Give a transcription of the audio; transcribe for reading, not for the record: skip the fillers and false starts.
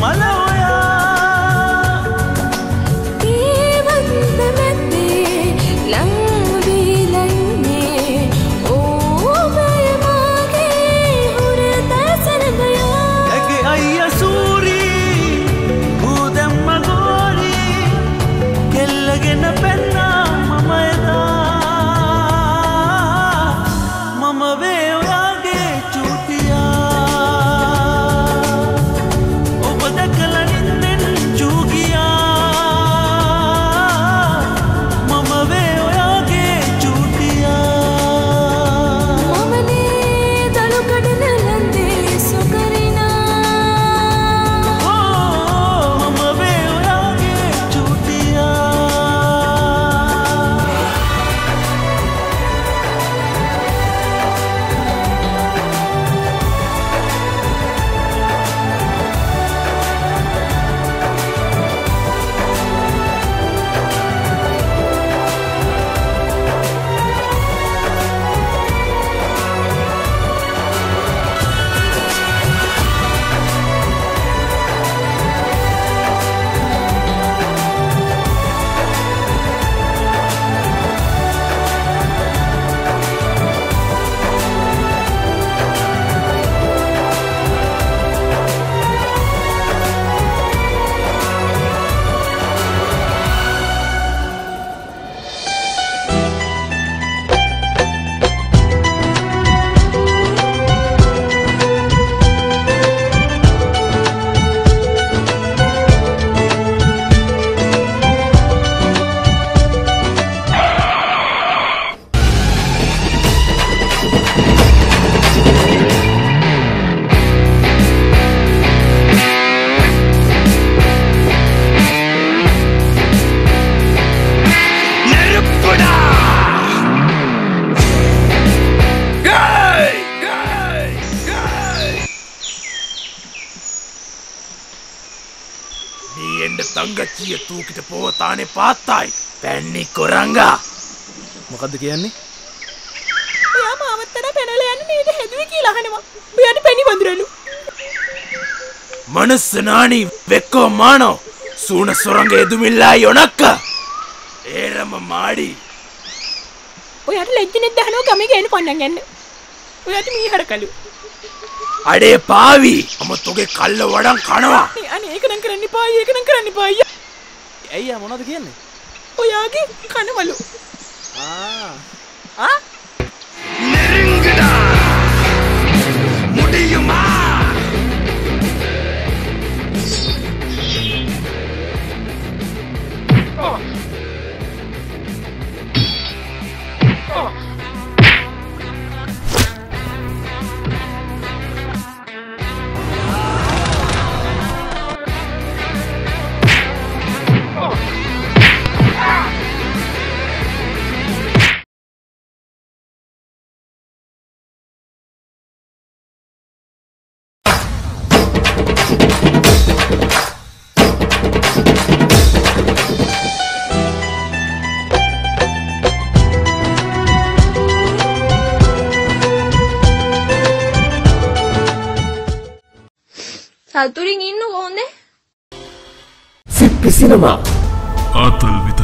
But that संगच्चिय तूकित पोवताने पात्ताई पैन्नी Koranga मकद्द කියන්නේ එයා මාවත්තට පැනලා යන්නේ නේද හැදුවේ කියලා අහනවා මෙයාට පැණි වඳුරලු මනසනානි වෙක්කෝ මානෝ සූණ සොරංගේ දුමිල්ලා යොණක්ක ඒරම මාඩි ඔයාට ලැජ්ජනේ දහනවා ගමේ ගේන කොණ්ණම් යන්න ඔයාට මීහරකලු अरे पावी हम तोगे कल्ल वडन खानवा अरे एक नंग करनी पाई अय्या मोना तो कियने ओ यागी खानवलो हां हां नेरिंगडा मुडियुमा සතුටින් ඉන්න ඕනේ. සිප්පි සිනමා ආතල්